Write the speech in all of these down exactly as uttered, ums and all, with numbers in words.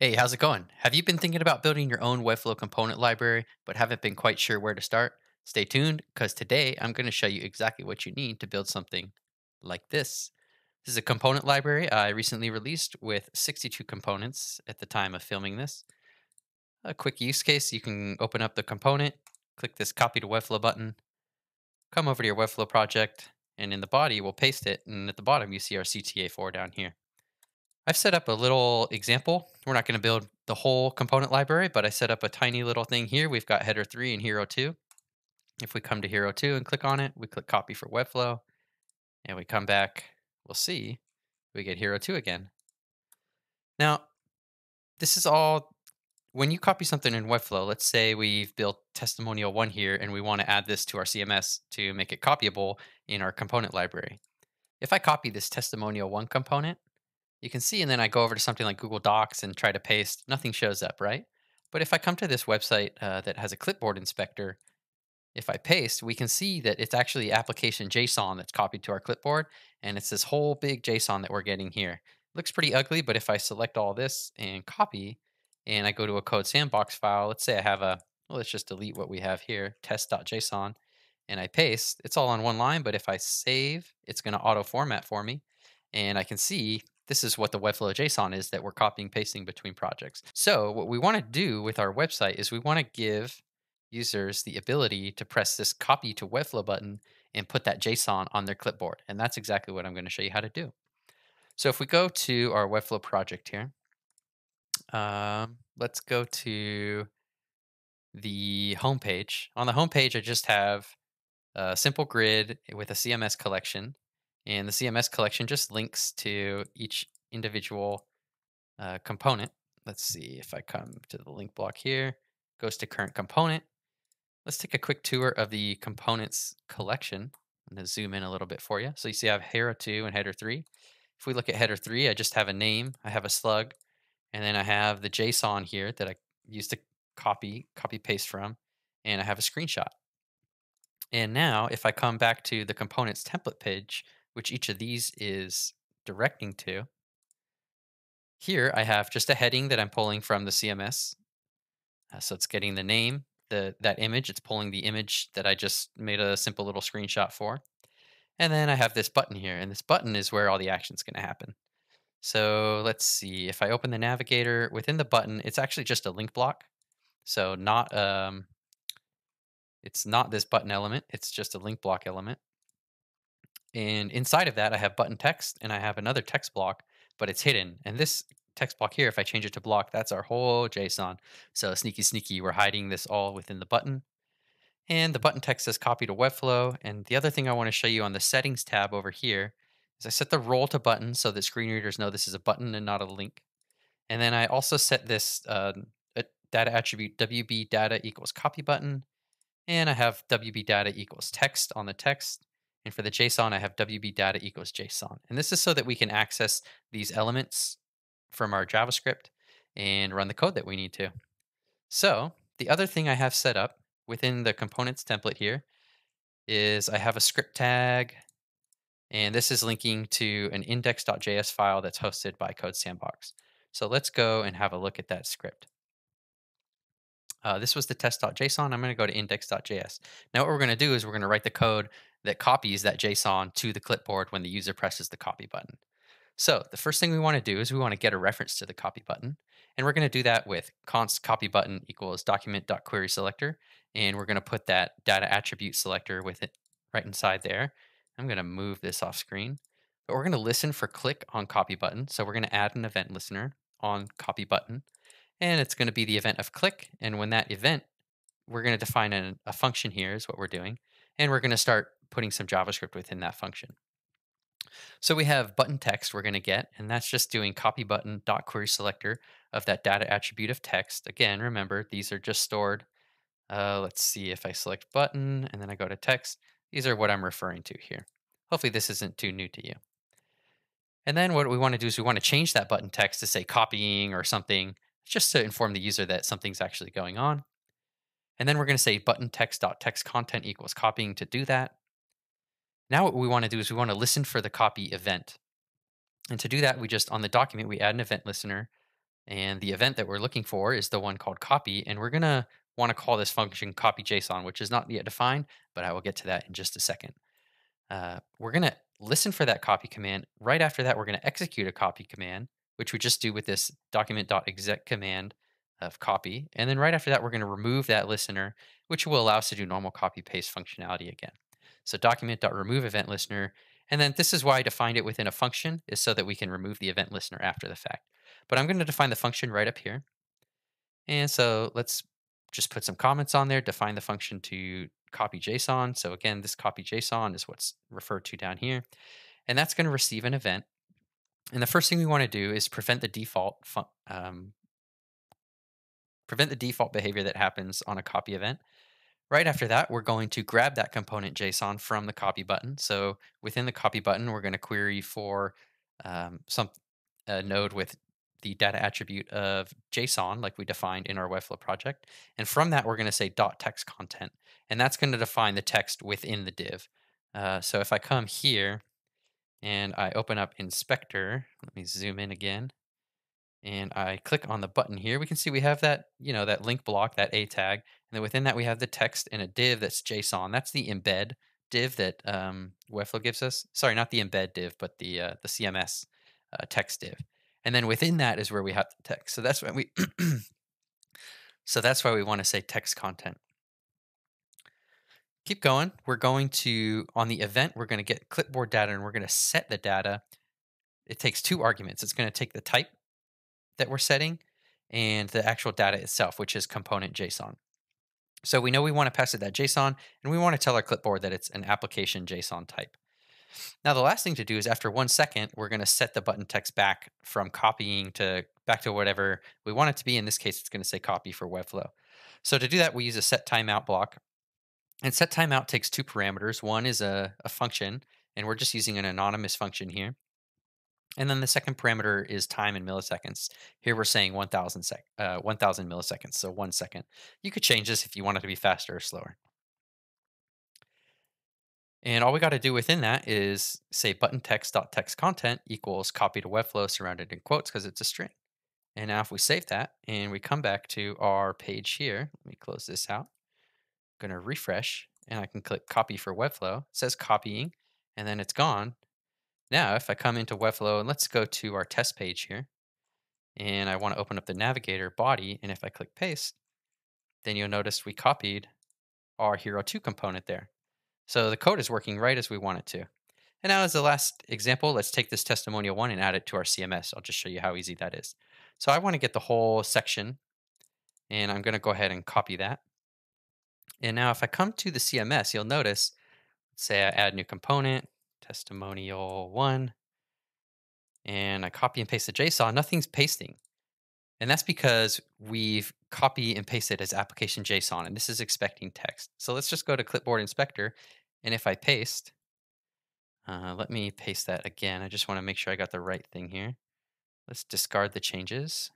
Hey, how's it going? Have you been thinking about building your own Webflow component library, but haven't been quite sure where to start? Stay tuned, because today I'm going to show you exactly what you need to build something like this. This is a component library I recently released with sixty-two components at the time of filming this. A quick use case, you can open up the component, click this copy to Webflow button, come over to your Webflow project, and in the body we'll paste it, and at the bottom you see our C T A four down here. I've set up a little example. We're not going to build the whole component library, but I set up a tiny little thing here. We've got header three and hero two. If we come to hero two and click on it, we click copy for Webflow, and we come back, we'll see, we get hero two again. Now, this is all, when you copy something in Webflow, let's say we've built testimonial one here, and we want to add this to our C M S to make it copyable in our component library. If I copy this testimonial one component, you can see, and then I go over to something like Google Docs and try to paste, nothing shows up, right? But if I come to this website uh, that has a clipboard inspector, if I paste, we can see that it's actually application JSON that's copied to our clipboard, and it's this whole big JSON that we're getting here. It looks pretty ugly, but if I select all this and copy, and I go to a code sandbox file, let's say I have a, well, let's just delete what we have here, test dot JSON, and I paste, it's all on one line, but if I save, it's gonna auto-format for me, and I can see this is what the Webflow JSON is that we're copying, pasting between projects. So what we want to do with our website is we want to give users the ability to press this copy to Webflow button and put that JSON on their clipboard. And that's exactly what I'm going to show you how to do. So if we go to our Webflow project here, um, let's go to the homepage. On the homepage, I just have a simple grid with a C M S collection. And the C M S collection just links to each individual uh, component. Let's see if I come to the link block here, goes to current component. Let's take a quick tour of the components collection. I'm going to zoom in a little bit for you. So you see I have hero two and header three. If we look at header three, I just have a name, I have a slug, and then I have the JSON here that I used to copy, copy paste from, and I have a screenshot. And now if I come back to the components template page, which each of these is directing to. Here I have just a heading that I'm pulling from the C M S. Uh, so it's getting the name, the that image, it's pulling the image that I just made a simple little screenshot for. And then I have this button here, and this button is where all the action's gonna happen. So let's see, if I open the navigator, within the button, it's actually just a link block. So not um, it's not this button element, it's just a link block element. And inside of that, I have button text, and I have another text block, but it's hidden. And this text block here, if I change it to block, that's our whole JSON. So sneaky, sneaky, we're hiding this all within the button. And the button text says copy to Webflow. And the other thing I want to show you on the settings tab over here is I set the role to button so that screen readers know this is a button and not a link. And then I also set this uh, data attribute W B data equals copy button. And I have W B data equals text on the text. And for the JSON, I have W B data equals JSON. And this is so that we can access these elements from our JavaScript and run the code that we need to. So the other thing I have set up within the components template here is I have a script tag, and this is linking to an index dot J S file that's hosted by Code Sandbox. So let's go and have a look at that script. Uh, this was the test dot JSON. I'm going to go to index dot J S. Now what we're going to do is we're going to write the code that copies that JSON to the clipboard when the user presses the copy button. So the first thing we want to do is we want to get a reference to the copy button. And we're going to do that with const copy button equals document dot query selector. And we're going to put that data attribute selector with it right inside there. I'm going to move this off screen. But we're going to listen for click on copy button. So we're going to add an event listener on copy button. And it's going to be the event of click. And when that event, we're going to define a, a function here is what we're doing. And we're going to start putting some JavaScript within that function. So we have button text we're going to get, and that's just doing copy button dot query selector of that data attribute of text. Again, remember, these are just stored. Uh, let's see if I select button and then I go to text. These are what I'm referring to here. Hopefully this isn't too new to you. And then what we want to do is we want to change that button text to say copying or something, just to inform the user that something's actually going on. And then we're going to say button text dot text content equals copying to do that. Now what we want to do is we want to listen for the copy event. And to do that, we just, on the document, we add an event listener, And the event that we're looking for is the one called copy. And we're going to want to call this function copy JSON, which is not yet defined, but I will get to that in just a second. Uh, we're going to listen for that copy command. Right after that, we're going to execute a copy command, which we just do with this document.exec command of copy. And then right after that, we're going to remove that listener, which will allow us to do normal copy paste functionality again. So document.remove event listener. And then this is why I defined it within a function, is so that we can remove the event listener after the fact. But I'm going to define the function right up here. And so let's just put some comments on there, define the function to copy JSON. So again, this copy JSON is what's referred to down here. And that's going to receive an event. And the first thing we want to do is prevent the default um, prevent the default behavior that happens on a copy event. Right after that, we're going to grab that component JSON from the copy button. So within the copy button, we're going to query for um, some a node with the data attribute of JSON, like we defined in our Webflow project. And from that, we're going to say dot text content, and that's going to define the text within the div. Uh, so if I come here and I open up Inspector, let me zoom in again, and I click on the button here, we can see we have that, you know, that link block, that A tag. And then within that, we have the text and a div that's JSON. That's the embed div that um, Webflow gives us. Sorry, not the embed div, but the uh, the C M S uh, text div. And then within that is where we have the text. So that's why we so that's why we want to say text content. Keep going. We're going to, on the event, we're going to get clipboard data, and we're going to set the data. It takes two arguments. It's going to take the type that we're setting and the actual data itself, which is component JSON. So we know we want to pass it that JSON, and we want to tell our clipboard that it's an application JSON type. Now, the last thing to do is after one second, we're going to set the button text back from copying to back to whatever we want it to be. In this case, it's going to say copy for Webflow. So to do that, we use a set timeout block. And set timeout takes two parameters. One is a, a function, and we're just using an anonymous function here. And then the second parameter is time in milliseconds. Here we're saying one thousand uh, one thousand milliseconds, so one second. You could change this if you want it to be faster or slower. And all we got to do within that is say button text.textContent equals copy to Webflow surrounded in quotes because it's a string. And now if we save that and we come back to our page here, let me close this out. I'm going to refresh, and I can click copy for Webflow. It says copying, and then it's gone. Now, if I come into Webflow, and let's go to our test page here, and I want to open up the navigator body, and if I click paste, then you'll notice we copied our Hero two component there. So the code is working right as we want it to. And now as the last example, let's take this testimonial one and add it to our C M S. I'll just show you how easy that is. So I want to get the whole section, and I'm going to go ahead and copy that. And now if I come to the C M S, you'll notice, let's say I add new component, testimonial one, and I copy and paste the JSON, nothing's pasting. And that's because we've copy and pasted as application JSON, and this is expecting text. So let's just go to Clipboard Inspector, and if I paste, uh, let me paste that again. I just want to make sure I got the right thing here. Let's discard the changes.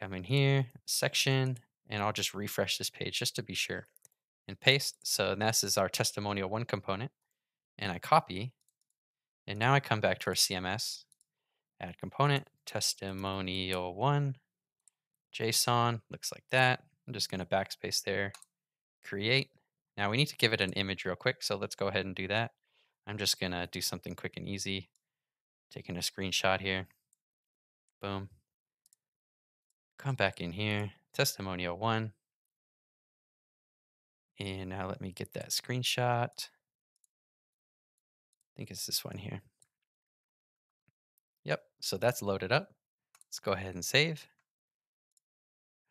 Come in here, section, and I'll just refresh this page just to be sure, and paste. So this is our testimonial one component. And I copy, and now I come back to our C M S, add component, testimonial one, JSON, looks like that. I'm just going to backspace there, create. Now we need to give it an image real quick, so let's go ahead and do that. I'm just going to do something quick and easy, taking a screenshot here, boom. Come back in here, testimonial one, and now let me get that screenshot. I think it's this one here. Yep, so that's loaded up. Let's go ahead and save.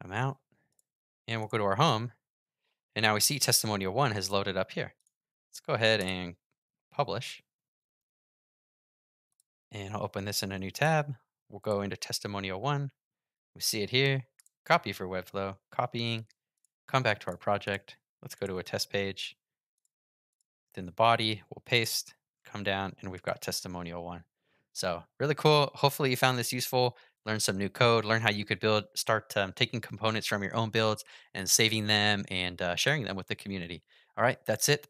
I'm out. And we'll go to our home. And now we see testimonial one has loaded up here. Let's go ahead and publish. And I'll open this in a new tab. We'll go into testimonial one. We see it here. Copy for Webflow, copying. Come back to our project. Let's go to a test page. Then the body, we'll paste. Come down, and we've got testimonial one. So really cool. Hopefully you found this useful. Learn some new code, learn how you could build, start um, taking components from your own builds and saving them and uh, sharing them with the community. All right, that's it.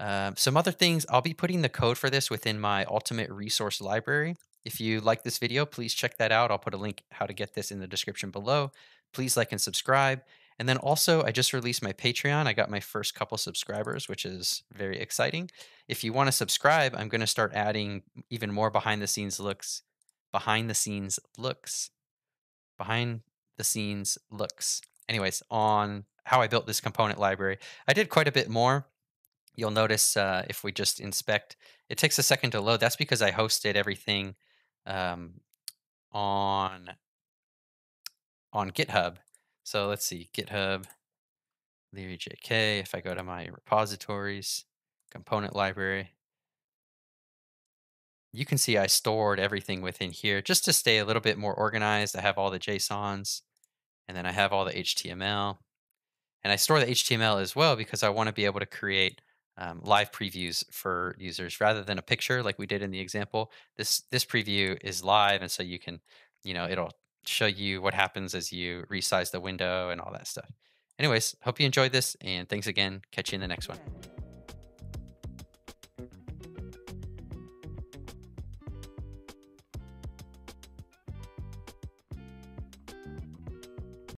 Um, some other things, I'll be putting the code for this within my Ultimate Resource Library. If you like this video, please check that out. I'll put a link how to get this in the description below. Please like and subscribe. And then also, I just released my Patreon. I got my first couple subscribers, which is very exciting. If you want to subscribe, I'm going to start adding even more behind the scenes looks, behind the scenes looks, behind the scenes looks. Anyways, on how I built this component library, I did quite a bit more. You'll notice uh, if we just inspect, it takes a second to load. That's because I hosted everything um, on, on GitHub. So let's see, GitHub, LearyJK. If I go to my repositories, component library, you can see I stored everything within here just to stay a little bit more organized. I have all the JSONs, and then I have all the H T M L. And I store the H T M L as well because I want to be able to create um, live previews for users rather than a picture like we did in the example. This, this preview is live, and so you can, you know, it'll show you what happens as you resize the window and all that stuff. Anyways, hope you enjoyed this, and thanks again. Catch you in the next one.